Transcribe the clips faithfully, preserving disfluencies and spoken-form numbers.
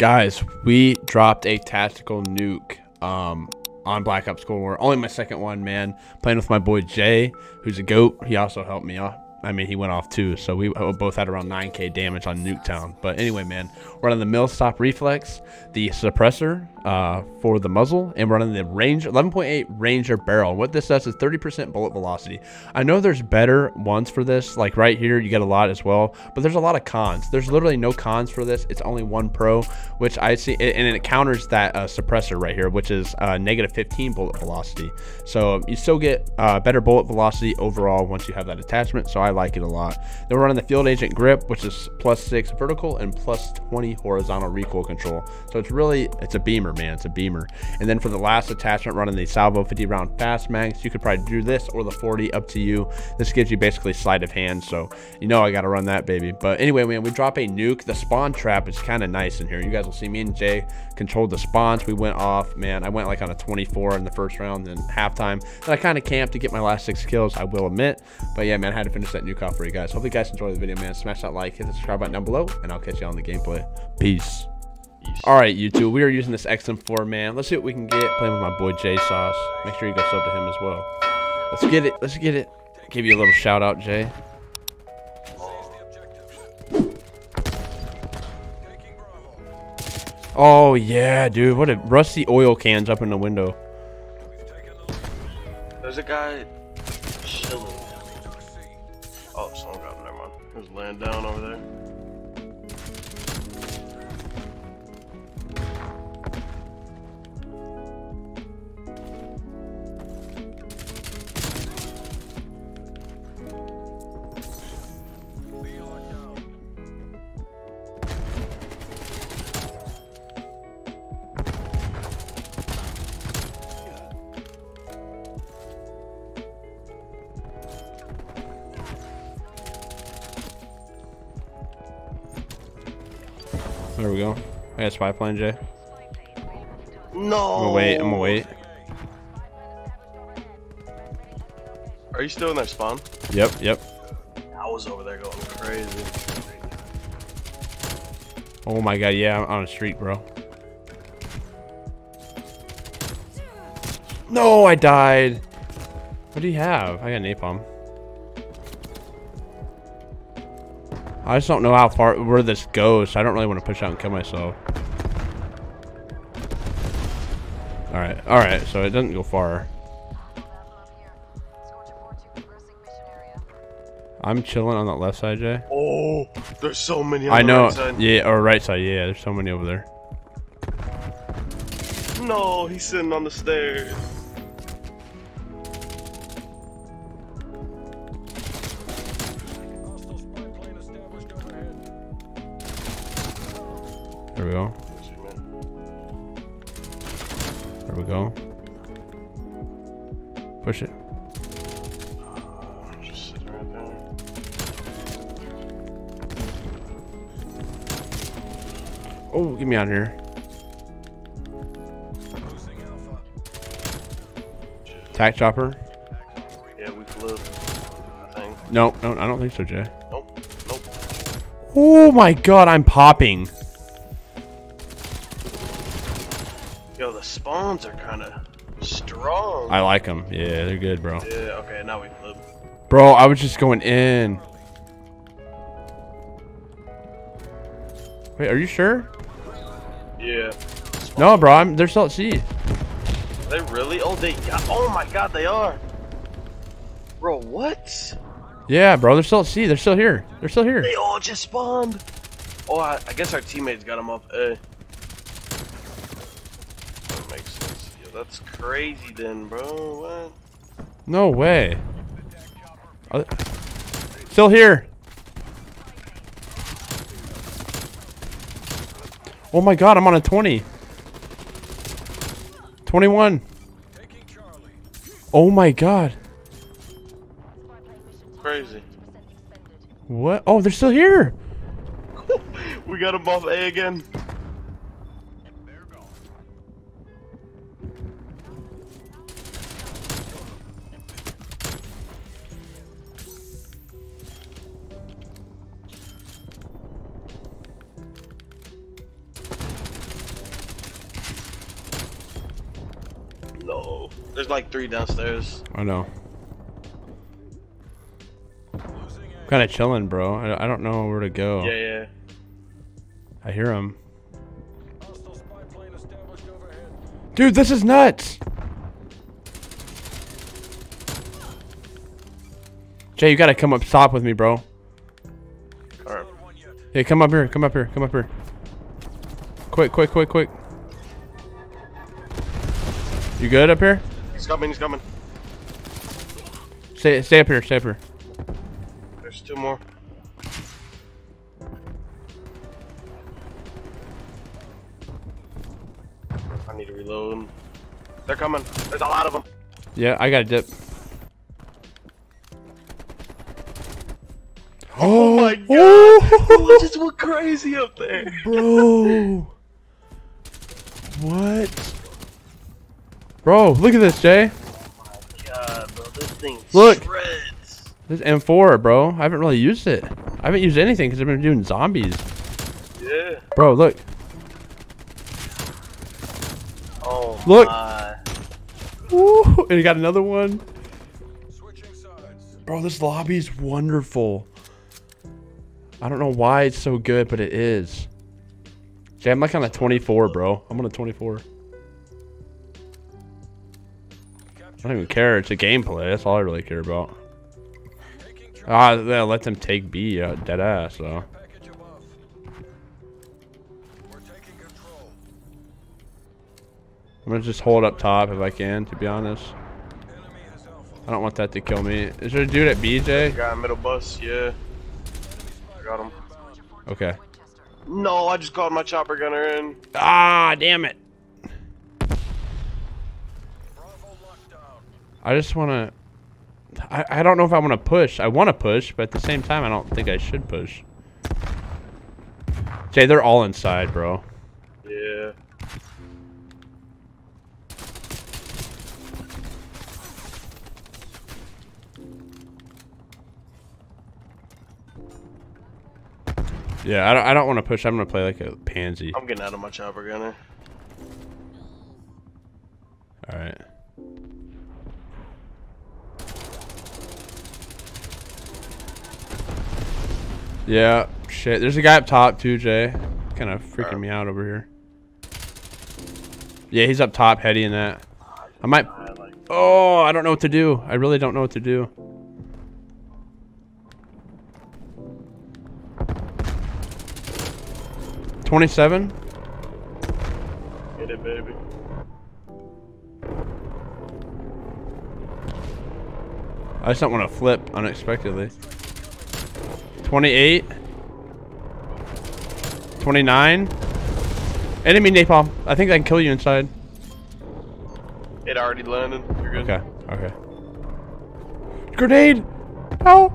Guys, we dropped a tactical nuke um, on Black Ops Cold War. Only my second one, man. Playing with my boy Jay, who's a goat. He also helped me off. I mean, he went off too, so we both had around nine K damage on Nuketown. But anyway, man, we're running the M I L-STOP reflex, the suppressor uh, for the muzzle, and we're running the Ranger eleven point eight Ranger barrel. What this does is thirty percent bullet velocity. I know there's better ones for this, like right here, you get a lot as well, but there's a lot of cons. There's literally no cons for this. It's only one pro, which I see, and it counters that uh, suppressor right here, which is uh, negative fifteen bullet velocity. So you still get uh, better bullet velocity overall once you have that attachment. So I I like it a lot. Then we're running the field agent grip, which is plus six vertical and plus twenty horizontal recoil control. So it's really, it's a beamer, man. It's a beamer. And then for the last attachment, running the salvo fifty round fast mags. You could probably do this or the forty, up to you. This gives you basically sleight of hand. So you know I gotta run that baby. But anyway, man, we drop a nuke. The spawn trap is kind of nice in here. You guys will see me and Jay controlled the spawns. We went off, man. I went like on a twenty-four in the first round and halftime. And I kind of camped to get my last six kills, I will admit. But yeah, man, I had to finish that nuke off for you guys. Hope you guys enjoyed the video, man. Smash that like, hit the subscribe button down below, and I'll catch you on the gameplay. Peace. Peace. All right, YouTube, we are using this X M four, man. Let's see what we can get. Playing with my boy Jay Sauce. Make sure you go sub to him as well. Let's get it. Let's get it. Give you a little shout out, Jay. Oh yeah, dude. What a rusty oil cans up in the window. There's a guy chilling. Oh, someone got him, never mind. He was laying down over there. There we go. I got spy plane, Jay. No. I'm gonna wait. I'm gonna wait. Are you still in that spawn? Yep. Yep. I was over there going crazy. Oh my god. Yeah, I'm on a streak, bro. No, I died. What do you have? I got napalm. I just don't know how far, where this goes. So I don't really want to push out and kill myself. All right, all right. So it doesn't go far. I'm chilling on that left side, Jay. Oh, there's so many. On I the know. Right side. Yeah, or right side. Yeah, there's so many over there. No, he's sitting on the stairs. There we go. There we go. Push it. Oh, just sit right there. Oh, get me out of here. Tac chopper. Yeah, we flew. No, no, I don't think so, Jay. Nope, nope. Oh my god, I'm popping. Yo, the spawns are kind of strong. I like them. Yeah, they're good, bro. Yeah, okay, now we flip. Bro, I was just going in. Wait, are you sure? Yeah. Spawns. No, bro, I'm, they're still at sea. They really? Oh, they got, oh my god, they are. Bro, what? Yeah, bro, they're still at sea. They're still here. They're still here. They all just spawned. Oh, I, I guess our teammates got them up. Uh, That's crazy then, bro. What? No way. Still here. Oh my god, I'm on a twenty. twenty-one. Oh my god. Crazy. What? Oh, they're still here. We got them off A again. There's like three downstairs. I know. I'm kind of chilling, bro. I, I don't know where to go. Yeah, yeah. I hear him. Dude, this is nuts! Jay, you gotta come up top with me, bro. Alright. Hey, come up here, come up here, come up here. Quick, quick, quick, quick. You good up here? He's coming, he's coming. Stay, stay up here, stay up here. There's two more. I need to reload them. They're coming. There's a lot of them. Yeah, I got a dip. Oh, oh my god! Oh, it just went crazy up there, bro. What? Bro, look at this, Jay. Oh my god, bro, this thing look. Shreds. This M four, bro. I haven't really used it. I haven't used anything because I've been doing zombies. Yeah. Bro, look. Oh, look! Woo! And he got another one. Switching sides. Bro, this lobby is wonderful. I don't know why it's so good, but it is. Jay, I'm like on a twenty-four, bro. I'm on a twenty-four. I don't even care. It's a gameplay. That's all I really care about. Ah, yeah, let them take B out, dead ass, though. I'm gonna just hold up top if I can, to be honest. I don't want that to kill me. Is there a dude at B J? Got middle bus, yeah. I got him. Okay. No, I just called my chopper gunner in. Ah, damn it. I just wanna. I, I don't know if I wanna push. I wanna push, but at the same time, I don't think I should push. Jay, they're all inside, bro. Yeah. Yeah, I don't, I don't want to push. I'm going to play like a pansy. I'm getting out of my chopper gunner. Alright. Yeah, shit. There's a guy up top too, Jay. Kind of freaking me out over here. Yeah, he's up top, heady in that. I might... Oh, I don't know what to do. I really don't know what to do. twenty-seven? Get it, baby. I just don't want to flip unexpectedly. twenty-eight? twenty-nine? Enemy napalm. I think I can kill you inside. It already landed. You're good. Okay, okay. Grenade! Help!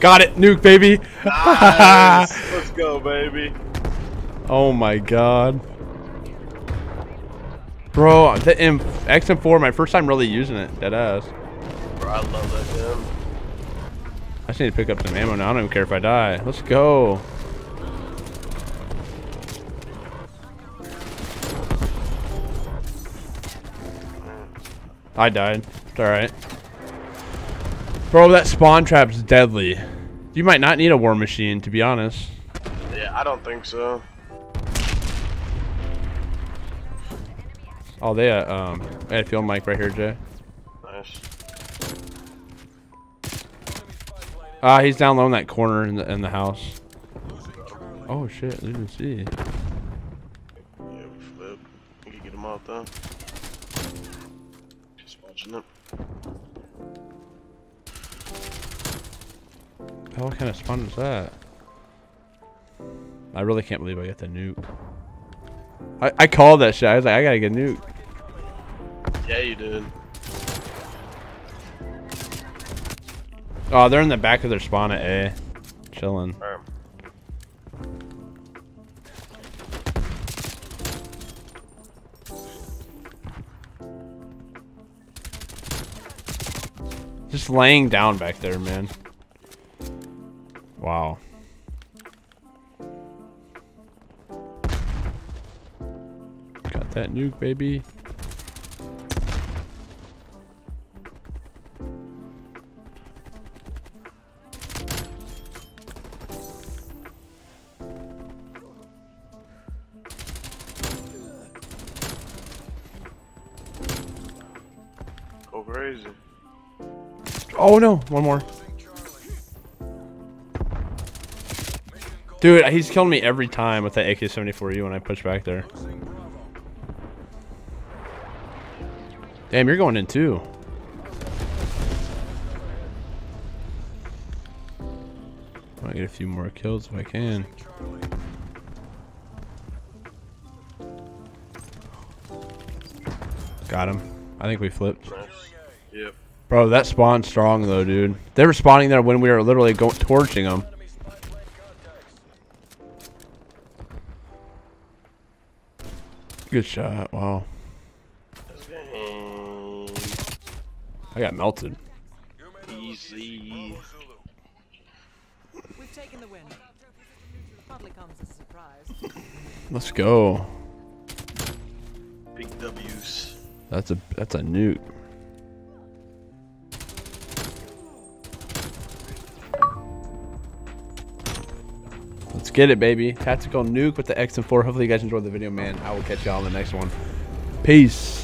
Got it, nuke, baby. Nice. Let's go, baby. Oh my god, bro. The M X M four, my first time really using it. Dead ass. Bro, I love that gun. I just need to pick up some ammo now. I don't even care if I die. Let's go. I died. It's all right. Bro, that spawn trap's deadly. You might not need a war machine, to be honest. Yeah, I don't think so. Oh, they uh, um, I had a field mic right here, Jay. Nice. Ah, uh, he's down low in that corner in the in the house. Oh shit, I didn't see. Yeah, we flipped. We can get him out though. Just watching it. Oh, what kind of spawn is that? I really can't believe I got the nuke. I, I called that shit. I was like, I gotta get nuked. Yeah, you did. Oh, they're in the back of their spawn at A. Chilling. Right. Just laying down back there, man. Wow. that nuke, baby. Go crazy. Oh no, one more. Dude, he's killing me every time with that A K seventy-four U when I push back there. Damn, you're going in too. I'll get a few more kills if I can. Got him. I think we flipped. Nice. Yep. Bro, that spawned strong though, dude. They were spawning there when we were literally going torching them. Good shot. Wow. I got melted. Easy. We've taken the win. Probably comes as a surprise. Let's go. Big W's. That's a that's a nuke. Let's get it, baby. Tactical nuke with the X M four. Hopefully you guys enjoyed the video, man. I will catch y'all in the next one. Peace.